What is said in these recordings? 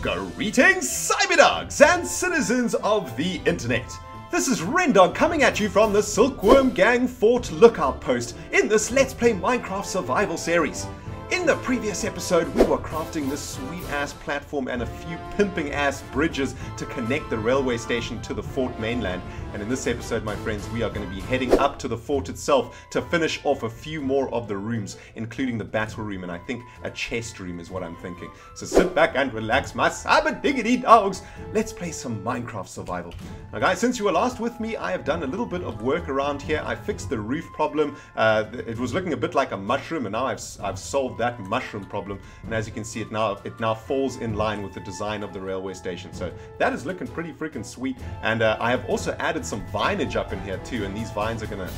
Greetings, cyberdogs and citizens of the internet. This is ReNDoG coming at you from the Silkworm Gang Fort Lookout Post in this Let's Play Minecraft Survival series. In the previous episode, we were crafting this sweet-ass platform and a few pimping-ass bridges to connect the railway station to the fort mainland. And in this episode, my friends, we are going to be heading up to the fort itself to finish off a few more of the rooms, including the battle room, and I think a chest room is what I'm thinking. So sit back and relax, my cyber diggity dogs. Let's play some Minecraft survival. Now guys, since you were last with me, I have done a little bit of work around here. I fixed the roof problem. It was looking a bit like a mushroom, and now I've solved that mushroom problem. And as you can see, it now falls in line with the design of the railway station. So that is looking pretty freaking sweet. And I have also added some vinage up in here too, and these vines are gonna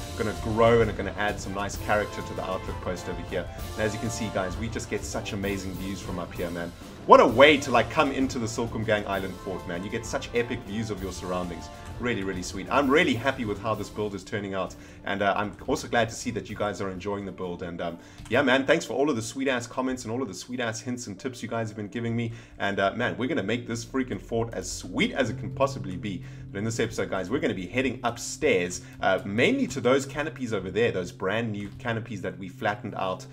grow and are gonna add some nice character to the outlook post over here. And as you can see, guys, we just get such amazing views from up here, man. What a way to like come into the Silkworm Gang Island Fort, man. You get such epic views of your surroundings. Really, really sweet. I'm really happy with how this build is turning out, and I'm also glad to see that you guys are enjoying the build. And yeah, man, thanks for all of the sweet-ass comments and all of the sweet-ass hints and tips you guys have been giving me. And man, we're gonna make this freaking fort as sweet as it can possibly be. But in this episode, guys, we're gonna be heading upstairs, mainly to those canopies over there, those brand new canopies that we flattened out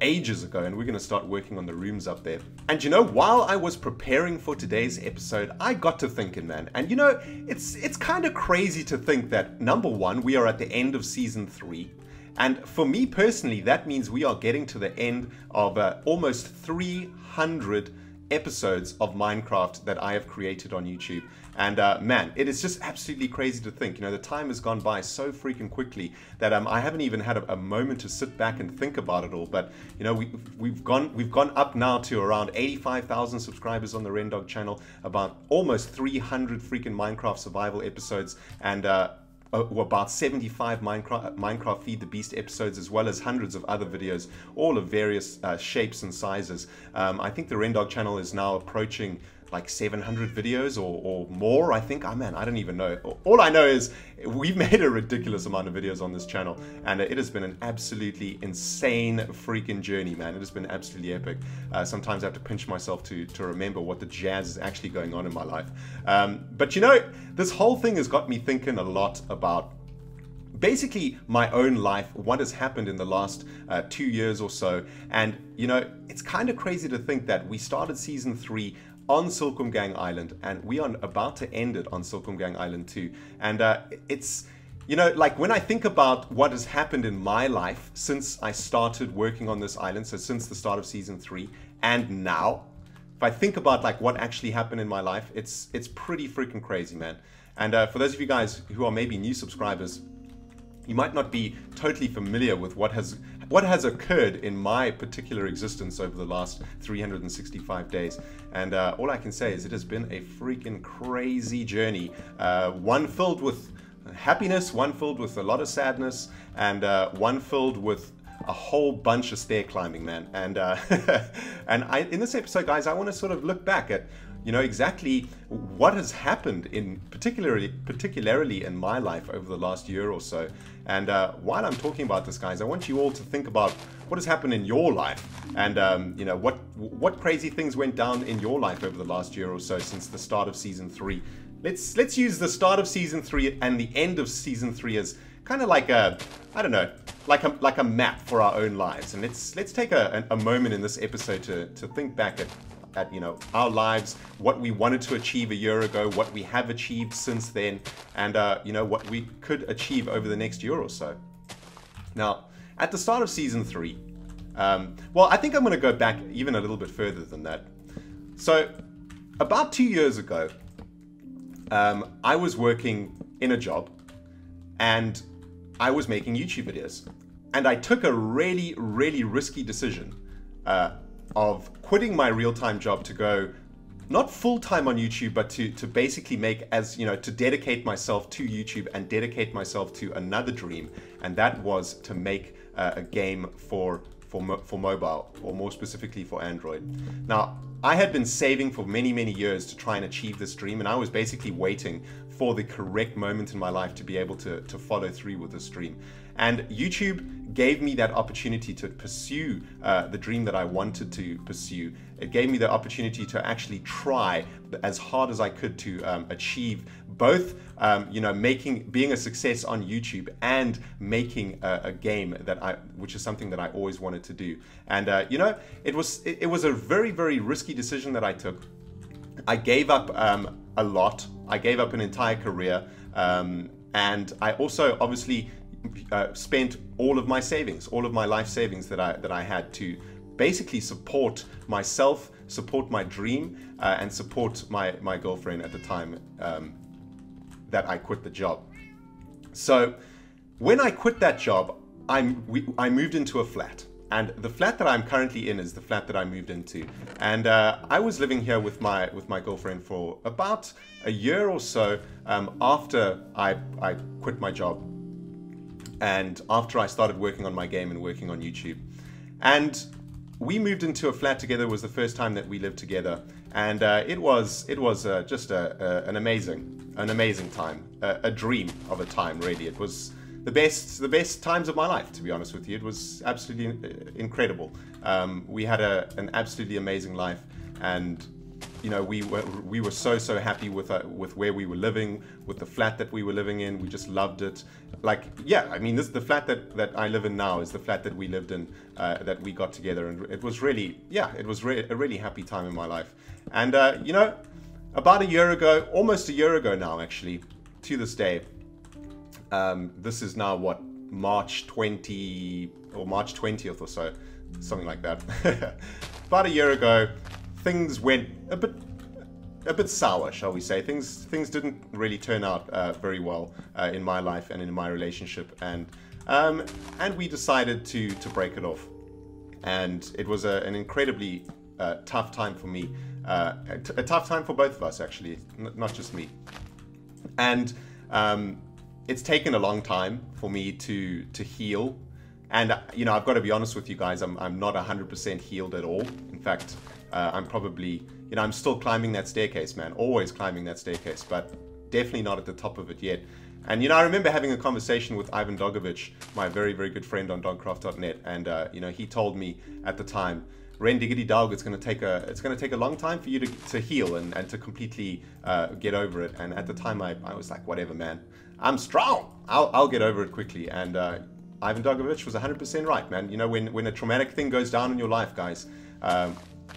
ages ago, and we're gonna start working on the rooms up there. And you know, while I was preparing for today's episode, I got to thinking, man, and you know, it's kind of crazy to think that, number one, we are at the end of season 3, and for me personally that means we are getting to the end of almost 300 episodes of Minecraft that I have created on YouTube. And man, it is just absolutely crazy to think, you know, the time has gone by so freaking quickly that I haven't even had a moment to sit back and think about it all. But you know, we've gone up now to around 85,000 subscribers on the ReNDoG channel, about almost 300 freaking Minecraft survival episodes, and about 75 Minecraft Feed the Beast episodes, as well as hundreds of other videos, all of various shapes and sizes. I think the ReNDoG channel is now approaching like 700 videos or more, I think. Oh man, I don't even know. All I know is we've made a ridiculous amount of videos on this channel, and it has been an absolutely insane freaking journey, man. It has been absolutely epic. Sometimes I have to pinch myself to remember what the jazz is actually going on in my life. But you know, this whole thing has got me thinking a lot about basically my own life, what has happened in the last 2 years or so. And you know, it's kind of crazy to think that we started season 3 on Silkworm Gang Island, and we are about to end it on Silkworm Gang Island 2. And it's, you know, like when I think about what has happened in my life since I started working on this island, so since the start of season 3 and now, if I think about like what actually happened in my life, it's pretty freaking crazy, man. And for those of you guys who are maybe new subscribers, you might not be totally familiar with what has occurred in my particular existence over the last 365 days. And all I can say is it has been a freaking crazy journey. One filled with happiness, one filled with a lot of sadness, and one filled with a whole bunch of stair climbing, man. And and in this episode, guys, I want to sort of look back at, you know, exactly what has happened in particularly in my life over the last year or so. And while I'm talking about this, guys, I want you all to think about what has happened in your life, and you know, what crazy things went down in your life over the last year or so since the start of season 3. Let's use the start of season 3 and the end of season 3 as kind of like a, I don't know, like a map for our own lives. And let's take a moment in this episode to think back at you know, our lives, what we wanted to achieve a year ago, what we have achieved since then, and you know, what we could achieve over the next year or so. Now, at the start of season 3, well, I think I'm going to go back even a little bit further than that. So, about 2 years ago, I was working in a job, and I was making YouTube videos, and I took a really, really risky decision of quitting my real-time job to go not full-time on YouTube, but to basically make, as you know, to dedicate myself to YouTube and dedicate myself to another dream, and that was to make a game for mobile, or more specifically for Android. Now, I had been saving for many, many years to try and achieve this dream, and I was basically waiting for the correct moment in my life to be able to follow through with this dream. And YouTube gave me that opportunity to pursue the dream that I wanted to pursue. It gave me the opportunity to actually try as hard as I could to achieve both, you know, being a success on YouTube and making a game that which is something that I always wanted to do. And you know, it was a very, very risky decision that I took. I gave up a lot. I gave up an entire career, and I also obviously spent all of my savings, all of my life savings that I had to basically support myself, support my dream, and support my girlfriend at the time that I quit the job. So when I quit that job, I moved into a flat, and the flat that I'm currently in is the flat that I moved into, and I was living here with my girlfriend for about a year or so after I quit my job. And after I started working on my game and working on YouTube, and we moved into a flat together. It was the first time that we lived together, and it was just an amazing time, a dream of a time, really. It was the best times of my life, to be honest with you. It was absolutely incredible. We had an absolutely amazing life, and you know, we were so happy with where we were living, with the flat that we were living in. We just loved it. Like, yeah, I mean, the flat that I live in now is the flat that we lived in, that we got together, and it was really, yeah, it was a really happy time in my life. And you know, about a year ago, almost a year ago now, actually, to this day, this is now what, March 20 or March 20th or so, something like that. About a year ago, things went a bit sour, shall we say. Things didn't really turn out very well in my life and in my relationship, and we decided to break it off. And it was an incredibly tough time for me, a tough time for both of us, actually, not just me. And it's taken a long time for me to heal. And you know, I've got to be honest with you guys, I'm not 100% healed at all. In fact, I'm probably, you know, I'm still climbing that staircase, man. Always climbing that staircase, but definitely not at the top of it yet. And, you know, I remember having a conversation with Ivan Dogovich, my very, very good friend on dogcraft.net. And, you know, he told me at the time, "Ren diggity dog, it's going to take a long time for you to heal and to completely get over it." And at the time, I was like, whatever, man, I'm strong. I'll get over it quickly. And Ivan Dogovich was 100% right, man. You know, when a traumatic thing goes down in your life, guys,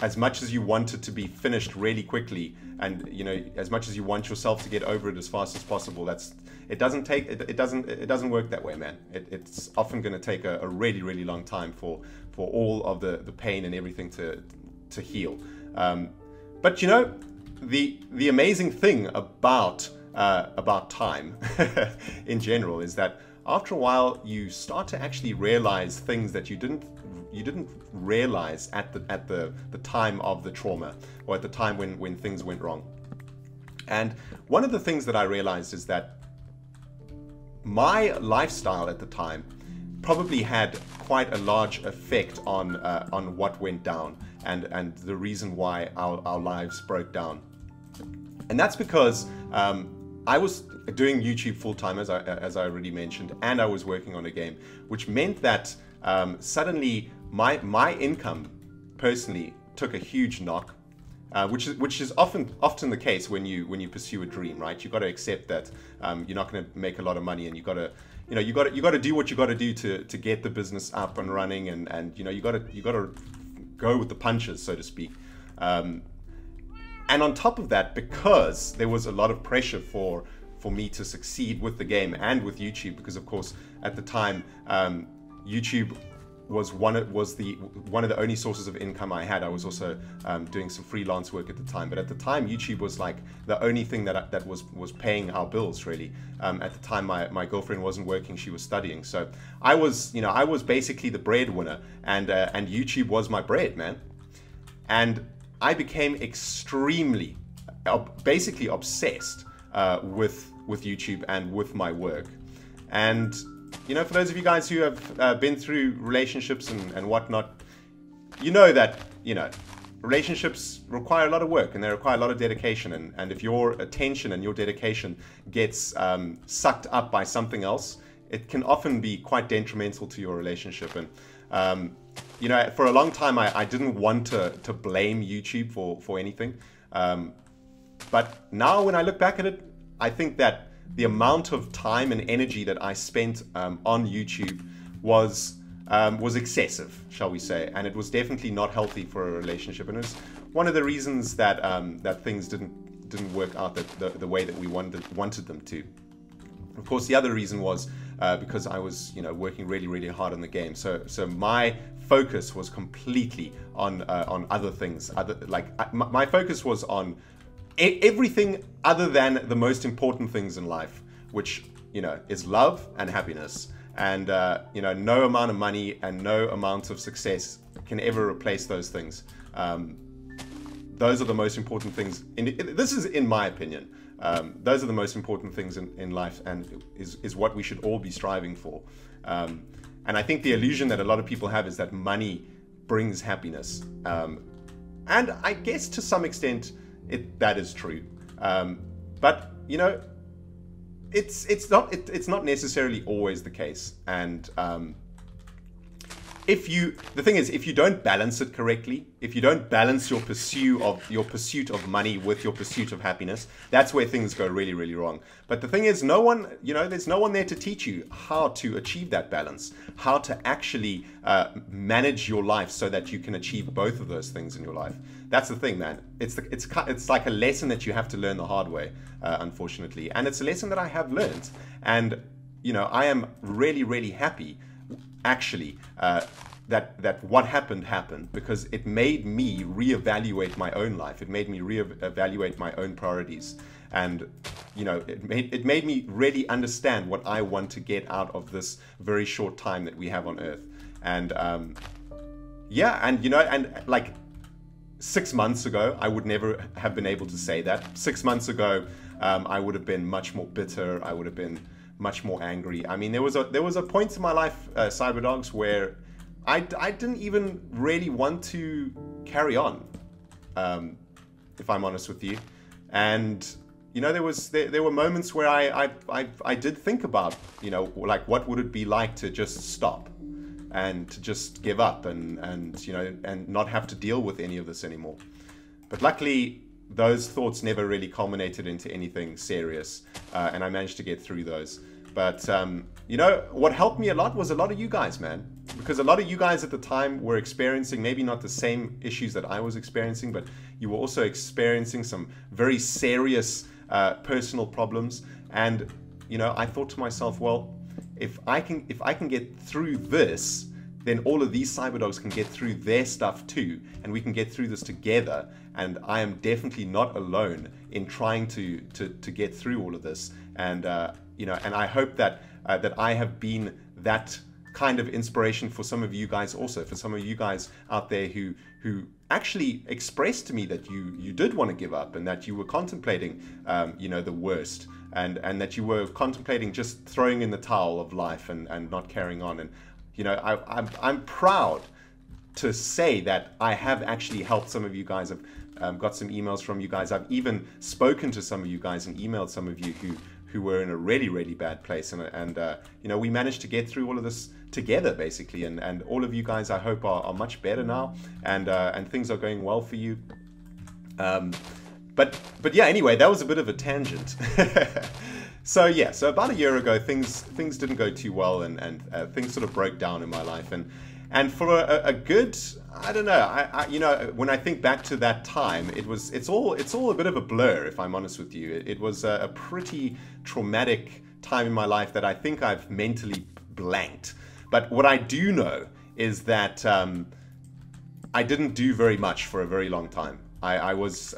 as much as you want it to be finished really quickly, and you know, as much as you want yourself to get over it as fast as possible, it doesn't work that way, man. It's often going to take a really, really long time for all of the pain and everything to heal. But you know, the amazing thing about time in general is that after a while, you start to actually realize things that you didn't realize at the time of the trauma, or at the time when things went wrong. And one of the things that I realized is that my lifestyle at the time probably had quite a large effect on what went down and the reason why our lives broke down. And that's because I was doing YouTube full-time, as I already mentioned, and I was working on a game, which meant that suddenly my income personally took a huge knock, which is often the case when you pursue a dream, right? You got to accept that you're not going to make a lot of money, and you got to do what you got to do to get the business up and running, and you know, you got to go with the punches, so to speak. And on top of that, because there was a lot of pressure for me to succeed with the game and with YouTube, because of course at the time YouTube was one of the only sources of income I had. I was also doing some freelance work at the time, but at the time YouTube was like the only thing that was paying our bills, really. At the time, my girlfriend wasn't working; she was studying. So I was basically the breadwinner, and YouTube was my bread, man. And I became extremely, basically obsessed with YouTube and with my work. And you know, for those of you guys who have been through relationships and whatnot, you know that, you know, relationships require a lot of work and they require a lot of dedication. And if your attention and your dedication gets sucked up by something else, it can often be quite detrimental to your relationship. And you know, for a long time, I didn't want to blame YouTube for anything. But now when I look back at it, I think that the amount of time and energy that I spent on YouTube was excessive, shall we say, and it was definitely not healthy for a relationship, and it's one of the reasons that that things didn't work out the way that we wanted them to. Of course, the other reason was because I was, you know, working really hard on the game, so my focus was completely on other things, my focus was on everything other than the most important things in life, which, you know, is love and happiness. And, you know, no amount of money and no amount of success can ever replace those things. Those are the most important things. This is in my opinion. Those are the most important things in life, and is what we should all be striving for. And I think the illusion that a lot of people have is that money brings happiness. And I guess to some extent that is true. But, you know, it's not necessarily always the case, and the thing is if you don't balance it correctly, if you don't balance your pursuit of money with your pursuit of happiness, that's where things go really wrong. But the thing is, there's no one there to teach you how to achieve that balance, how to actually manage your life so that you can achieve both of those things in your life. That's the thing, man. It's like a lesson that you have to learn the hard way, unfortunately. And it's a lesson that I have learned. And, you know, I am really happy, actually, that what happened, because it made me reevaluate my own life. It made me reevaluate my own priorities. And, you know, it made me really understand what I want to get out of this very short time that we have on Earth. And, yeah, and, you know, and like, 6 months ago, I would never have been able to say that. 6 months ago, I would have been much more bitter. I would have been much more angry. I mean, there was a point in my life, Cyberdogs, where I didn't even really want to carry on, if I'm honest with you. And, you know, there were moments where I did think about, you know, like, what would it be like to just stop and to just give up and you know, and not have to deal with any of this anymore. But luckily, those thoughts never really culminated into anything serious, and I managed to get through those. But, you know, what helped me a lot was a lot of you guys, man, because a lot of you guys at the time were experiencing maybe not the same issues that I was experiencing, but you were also experiencing some very serious personal problems. And, you know, I thought to myself, well, if I can get through this, then all of these Cyberdogs can get through their stuff too, and we can get through this together. And I am definitely not alone in trying to get through all of this. And you know, and I hope that that I have been that kind of inspiration for some of you guys also, for some of you guys out there who actually expressed to me that you did want to give up, and that you were contemplating, you know, the worst, and that you were contemplating just throwing in the towel of life and not carrying on. And, you know, I'm proud to say that I have actually helped some of you guys. I've got some emails from you guys. I've even spoken to some of you guys and emailed some of you who were in a really bad place. And you know, we managed to get through all of this together, basically. And all of you guys, I hope, are much better now. And things are going well for you. But yeah, anyway, that was a bit of a tangent. So yeah, so about a year ago, things didn't go too well, and things sort of broke down in my life, and for a good, I don't know, I you know, when I think back to that time, it's all a bit of a blur, if I'm honest with you. It was a pretty traumatic time in my life that I think I've mentally blanked. But what I do know is that I didn't do very much for a very long time. I was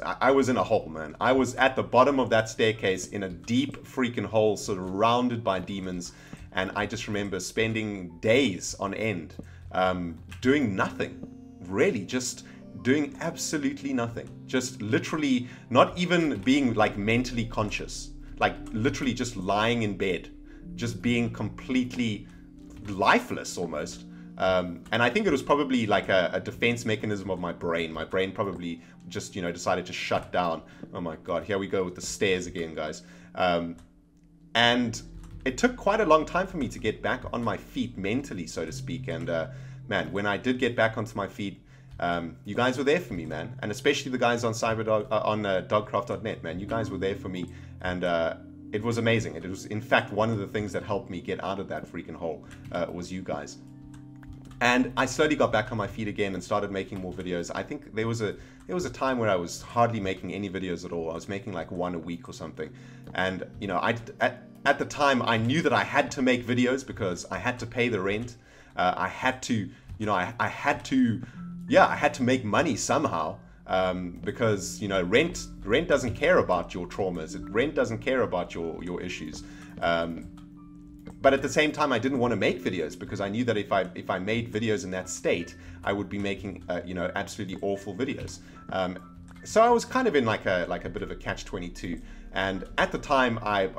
in a hole, man. I was at the bottom of that staircase in a deep freaking hole, surrounded by demons, and I just remember spending days on end doing nothing, really, just doing absolutely nothing, just literally not even being like mentally conscious, like literally just lying in bed, just being completely lifeless almost, And I think it was probably like a defense mechanism of my brain. My brain probably just, you know, decided to shut down. Oh my God, here we go with the stairs again, guys. And it took quite a long time for me to get back on my feet mentally, so to speak. And man, when I did get back onto my feet, you guys were there for me, man. And especially the guys on dogcraft.net, man. You guys were there for me, and it was amazing. It was, in fact, one of the things that helped me get out of that freaking hole was you guys. And I slowly got back on my feet again and started making more videos. I think there was a time where I was hardly making any videos at all. I was making like one a week or something. And, you know, at the time, I knew that I had to make videos because I had to pay the rent. I had to, you know, I had to make money somehow, because, you know, rent doesn't care about your traumas. Rent doesn't care about your issues. But at the same time, I didn't want to make videos because I knew that if I made videos in that state, I would be making, you know, absolutely awful videos. So I was kind of in like a bit of a catch-22. And at the time, I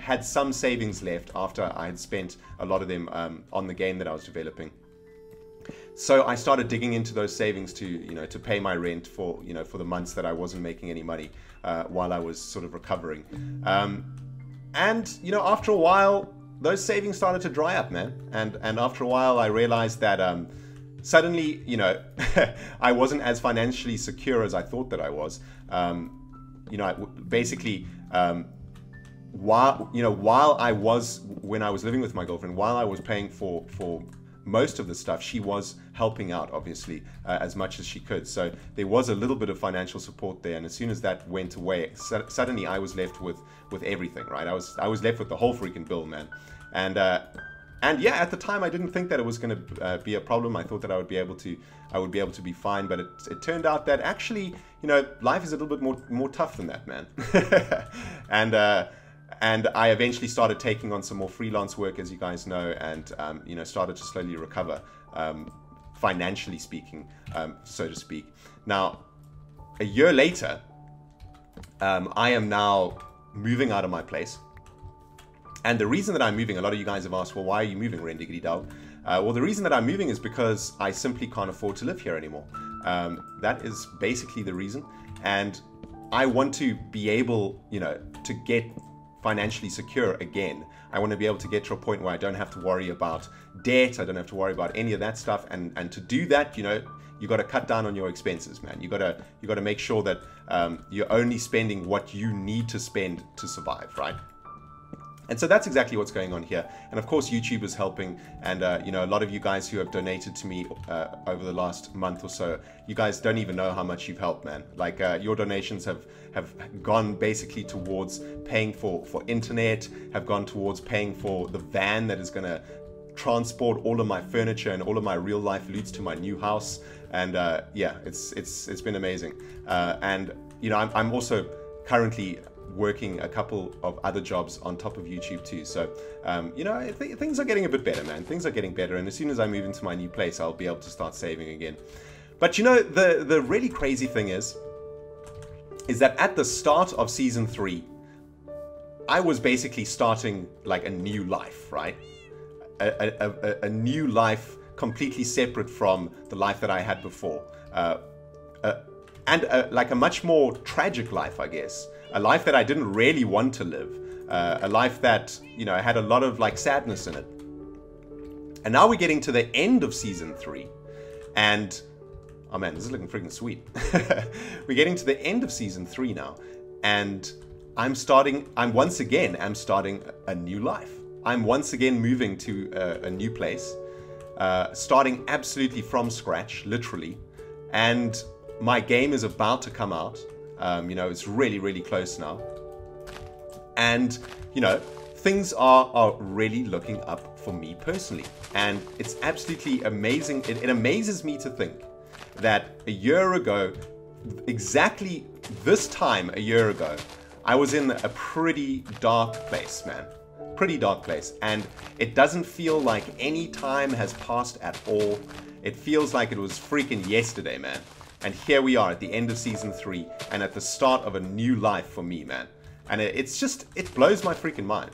had some savings left after I had spent a lot of them on the game that I was developing. So I started digging into those savings to, you know, to pay my rent for, you know, for the months that I wasn't making any money while I was sort of recovering. And, you know, after a while, those savings started to dry up, man. And after a while, I realized that suddenly, you know, I wasn't as financially secure as I thought that I was. You know, basically, when I was living with my girlfriend, while I was paying for most of the stuff, she was helping out, obviously, as much as she could. So there was a little bit of financial support there, and as soon as that went away, suddenly I was left with everything, right? I was left with the whole freaking bill, man. And yeah, at the time I didn't think that it was going to be a problem. I thought that I would be able to be fine, but it turned out that actually, you know, life is a little bit more tough than that, man. And I eventually started taking on some more freelance work, as you guys know, and, you know, started to slowly recover, financially speaking, so to speak. Now, a year later, I am now moving out of my place. And the reason that I'm moving, a lot of you guys have asked, well, why are you moving, ReNDoG? Well, the reason that I'm moving is because I simply can't afford to live here anymore. That is basically the reason. And I want to be able, you know, to get financially secure again. I want to be able to get to a point where I don't have to worry about debt. I don't have to worry about any of that stuff. And to do that, you know, you got to cut down on your expenses, man. You got to make sure that you're only spending what you need to spend to survive, right? And so that's exactly what's going on here. And of course, YouTube is helping. And, you know, a lot of you guys who have donated to me over the last month or so, you guys don't even know how much you've helped, man. Like, your donations have gone basically towards paying for internet, have gone towards paying for the van that is going to transport all of my furniture and all of my real life loots to my new house. And yeah, it's been amazing. And, you know, I'm also currently working a couple of other jobs on top of YouTube too. So, you know, things are getting a bit better, man. Things are getting better. And as soon as I move into my new place, I'll be able to start saving again. But, you know, the really crazy thing is that at the start of season 3, I was basically starting like a new life, right? A new life completely separate from the life that I had before. And like a much more tragic life, I guess. A life that I didn't really want to live, a life that, you know, had a lot of like sadness in it. And now we're getting to the end of season 3, and oh man, this is looking freaking sweet. We're getting to the end of season 3 now, and I'm once again starting a new life. I'm once again moving to a new place, starting absolutely from scratch, literally. And my game is about to come out. You know, it's really, really close now. And, you know, things are really looking up for me personally. And it's absolutely amazing. It amazes me to think that a year ago, exactly this time a year ago, I was in a pretty dark place, man. Pretty dark place. And it doesn't feel like any time has passed at all. It feels like it was freaking yesterday, man. And here we are at the end of season 3 and at the start of a new life for me, man. And it's just, it blows my freaking mind.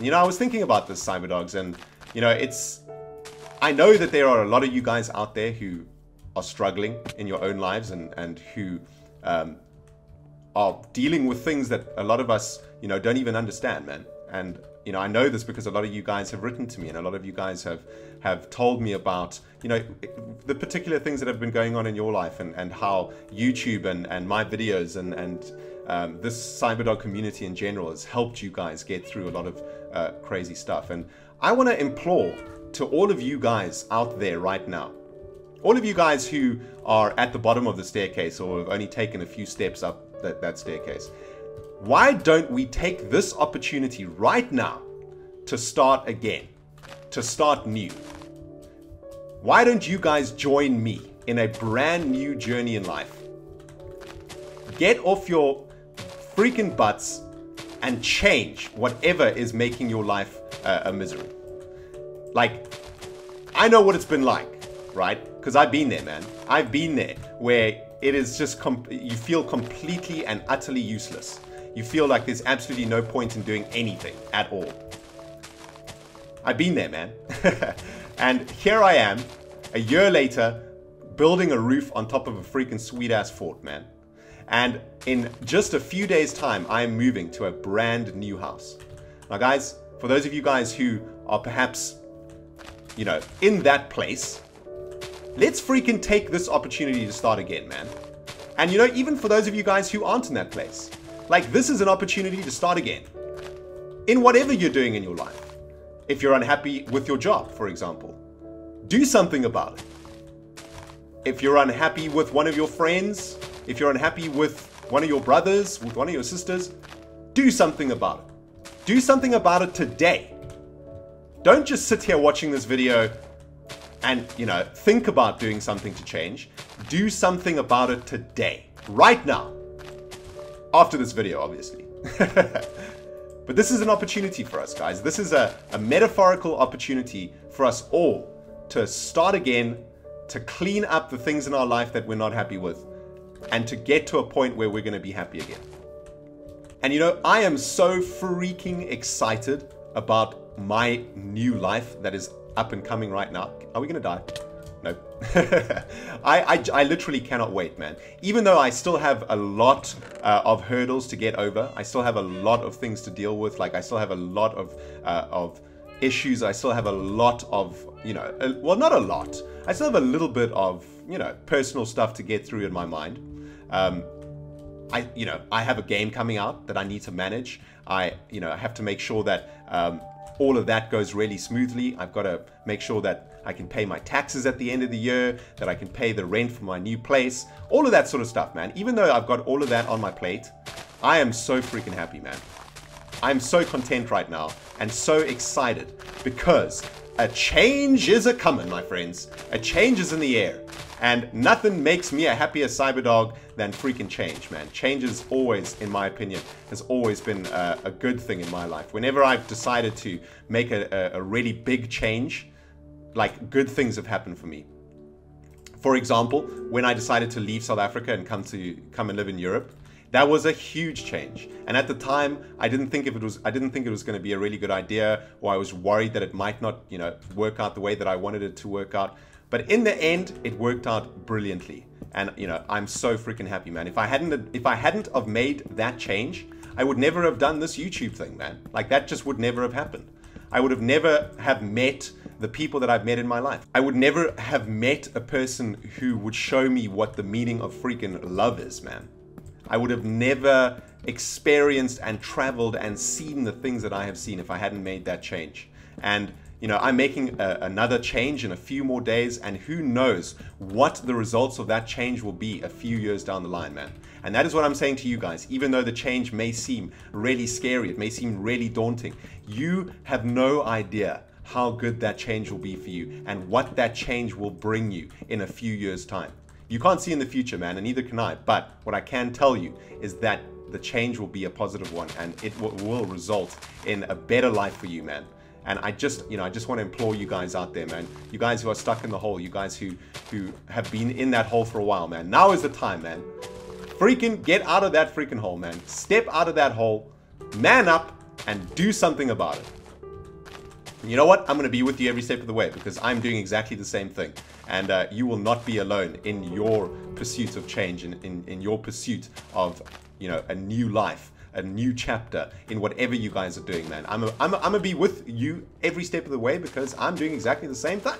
You know, I was thinking about this, Cyberdogs, and, you know, it's, I know that there are a lot of you guys out there who are struggling in your own lives and who are dealing with things that a lot of us, you know, don't even understand, man. And, you know, I know this because a lot of you guys have written to me and a lot of you guys have told me about, you know, the particular things that have been going on in your life and how YouTube and my videos and this CyberDog community in general has helped you guys get through a lot of crazy stuff. And I want to implore to all of you guys out there right now, all of you guys who are at the bottom of the staircase or have only taken a few steps up that staircase, why don't we take this opportunity right now to start again, to start new? Why don't you guys join me in a brand new journey in life? Get off your freaking butts and change whatever is making your life a misery. Like, I know what it's been like, right? Because I've been there, man. I've been there where it is just, you feel completely and utterly useless. You feel like there's absolutely no point in doing anything at all. I've been there, man. And here I am, a year later, building a roof on top of a freaking sweet-ass fort, man. And in just a few days' time, I am moving to a brand new house. Now, guys, for those of you guys who are perhaps, you know, in that place, let's freaking take this opportunity to start again, man. And you know, even for those of you guys who aren't in that place, like, this is an opportunity to start again in whatever you're doing in your life. If you're unhappy with your job, for example, do something about it. If you're unhappy with one of your friends, if you're unhappy with one of your brothers, with one of your sisters, do something about it. Do something about it today. Don't just sit here watching this video and, you know, think about doing something to change. Do something about it today, right now. After this video, obviously. But this is an opportunity for us, guys. This is a metaphorical opportunity for us all to start again, to clean up the things in our life that we're not happy with, and to get to a point where we're going to be happy again. And you know, I am so freaking excited about my new life that is up and coming right now. Are we gonna die? Nope. I literally cannot wait, man. Even though I still have a lot of hurdles to get over, I still have a lot of things to deal with. Like, I still have a lot of issues. I still have a lot of, you know, well, not a lot. I still have a little bit of, you know, personal stuff to get through in my mind. You know, I have a game coming out that I need to manage. You know, I have to make sure that all of that goes really smoothly. I've got to make sure that I can pay my taxes at the end of the year, that I can pay the rent for my new place, all of that sort of stuff, man. Even though I've got all of that on my plate, I am so freaking happy, man. I'm so content right now and so excited because a change is a-coming, my friends. A change is in the air. And nothing makes me a happier CyberDog than freaking change, man. Change is always, in my opinion, has always been a good thing in my life. Whenever I've decided to make a really big change, like, good things have happened for me. For example, when I decided to leave South Africa and come and live in Europe, that was a huge change. And at the time, I didn't think it was going to be a really good idea, or I was worried that it might not, you know, work out the way that I wanted it to work out. But in the end, it worked out brilliantly. And, you know, I'm so freaking happy, man. If I hadn't have made that change, I would never have done this YouTube thing, man. Like, that just would never have happened. I would have never have met the people that I've met in my life. I would never have met a person who would show me what the meaning of freaking love is, man. I would have never experienced and traveled and seen the things that I have seen if I hadn't made that change. And, you know, I'm making another change in a few more days, and who knows what the results of that change will be a few years down the line, man. And that is what I'm saying to you guys. Even though the change may seem really scary, it may seem really daunting, you have no idea how good that change will be for you and what that change will bring you in a few years' time. You can't see in the future, man, and neither can I. But what I can tell you is that the change will be a positive one, and it will result in a better life for you, man. And I just want to implore you guys out there, man. You guys who are stuck in the hole, you guys who have been in that hole for a while, man. Now is the time, man. Freaking get out of that freaking hole, man. Step out of that hole, man up, and do something about it. And you know what? I'm going to be with you every step of the way because I'm doing exactly the same thing. And you will not be alone in your pursuit of change, in your pursuit of, you know, a new life, a new chapter in whatever you guys are doing, man. I'm going to be with you every step of the way because I'm doing exactly the same thing.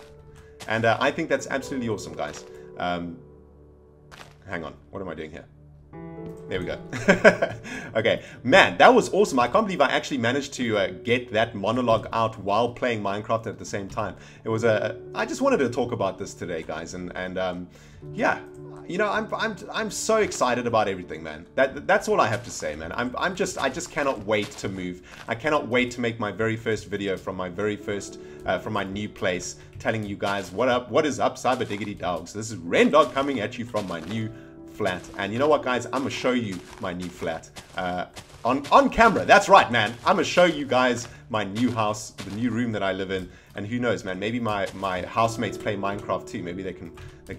And I think that's absolutely awesome, guys. Hang on. What am I doing here? There we go. Okay, man, that was awesome. I can't believe I actually managed to get that monologue out while playing Minecraft at the same time. It was a... I just wanted to talk about this today, guys, and yeah, you know, I'm so excited about everything, man. That's all I have to say, man. I just cannot wait to move. I cannot wait to make my very first video from my very first from my new place, telling you guys what is up, cyber diggity dogs. This is ReNDoG coming at you from my new flat. And you know what, guys? I'm gonna show you my new flat on camera. That's right, man. I'm gonna show you guys my new house, the new room that I live in. And who knows, man? Maybe my housemates play Minecraft too. Maybe they can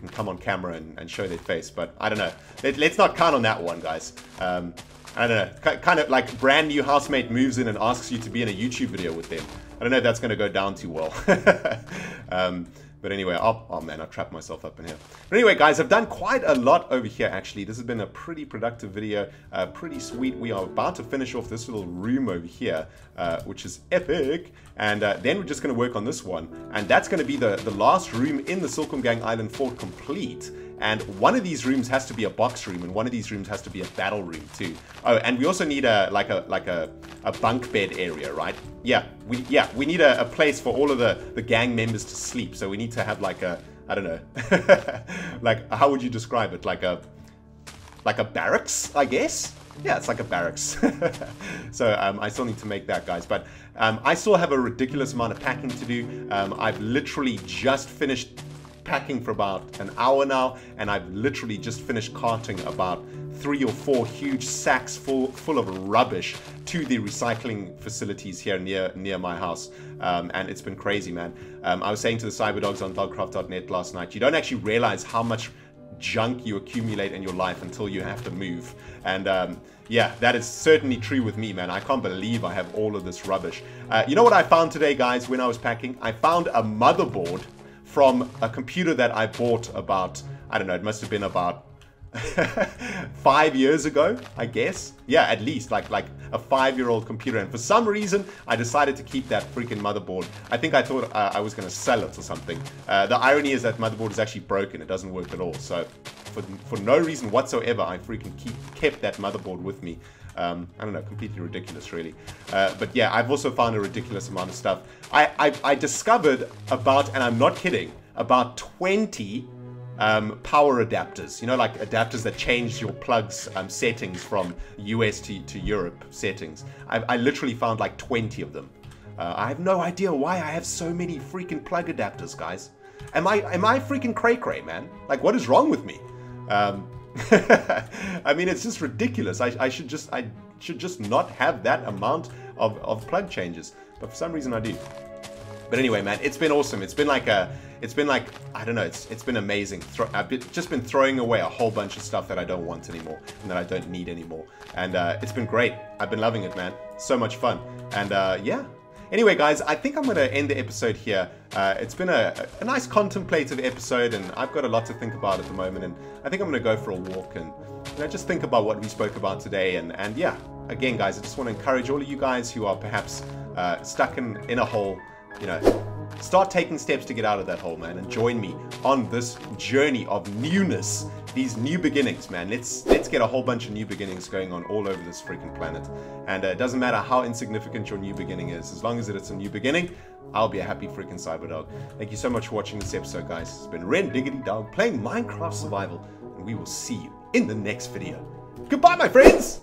come on camera and show their face. But I don't know. Let's not count on that one, guys. I don't know. Kind of like brand new housemate moves in and asks you to be in a YouTube video with them. I don't know if that's gonna go down too well. But anyway, oh man, I trapped myself up in here. But anyway, guys, I've done quite a lot over here, actually. This has been a pretty productive video, pretty sweet. We are about to finish off this little room over here, which is epic. And then we're just going to work on this one. And that's going to be the last room in the Silkworm Gang Island Fort complete. And one of these rooms has to be a box room, and one of these rooms has to be a battle room too. Oh, and we also need a bunk bed area, right? Yeah, we need a place for all of the gang members to sleep. So we need to have like a, I don't know, like, how would you describe it? Like a barracks, I guess. Yeah, it's like a barracks. So I still need to make that, guys. But I still have a ridiculous amount of packing to do. I've literally just finished packing for about an hour now, and I've literally just finished carting about 3 or 4 huge sacks full of rubbish to the recycling facilities here near my house. And it's been crazy, man. I was saying to the cyber dogs on dogcraft.net last night, you don't actually realize how much junk you accumulate in your life until you have to move. And yeah, that is certainly true with me, man. I can't believe I have all of this rubbish. You know what I found today, guys, when I was packing? I found a motherboard from a computer that I bought about, I don't know, it must have been about 5 years ago, I guess. Yeah, at least, like a 5-year-old computer. And for some reason, I decided to keep that freaking motherboard. I think I thought I was going to sell it or something. The irony is that motherboard is actually broken. It doesn't work at all. So for no reason whatsoever, I freaking kept that motherboard with me. I don't know, completely ridiculous, really. But yeah, I've also found a ridiculous amount of stuff. I discovered about, and I'm not kidding, about 20 power adapters. You know, like adapters that change your plugs settings from US to Europe settings. I literally found like 20 of them. I have no idea why I have so many freaking plug adapters, guys. Am I freaking cray-cray, man? Like, what is wrong with me? I mean, it's just ridiculous. I should just not have that amount of plug changes, but for some reason I do. But anyway, man, it's been awesome. It's been like I don't know. It's been amazing. I've just been throwing away a whole bunch of stuff that I don't want anymore and that I don't need anymore. And it's been great. I've been loving it, man. So much fun. And yeah. Anyway, guys, I think I'm going to end the episode here. It's been a nice contemplative episode, and I've got a lot to think about at the moment. And I think I'm going to go for a walk and, you know, just think about what we spoke about today. And yeah, again, guys, I just want to encourage all of you guys who are perhaps stuck in a hole, you know, start taking steps to get out of that hole, man, and join me on this journey of newness. These new beginnings, man. Let's get a whole bunch of new beginnings going on all over this freaking planet. And it doesn't matter how insignificant your new beginning is. As long as it's a new beginning, I'll be a happy freaking cyber dog. Thank you so much for watching this episode, guys. It's been ReNDoG playing Minecraft Survival, and we will see you in the next video. Goodbye, my friends!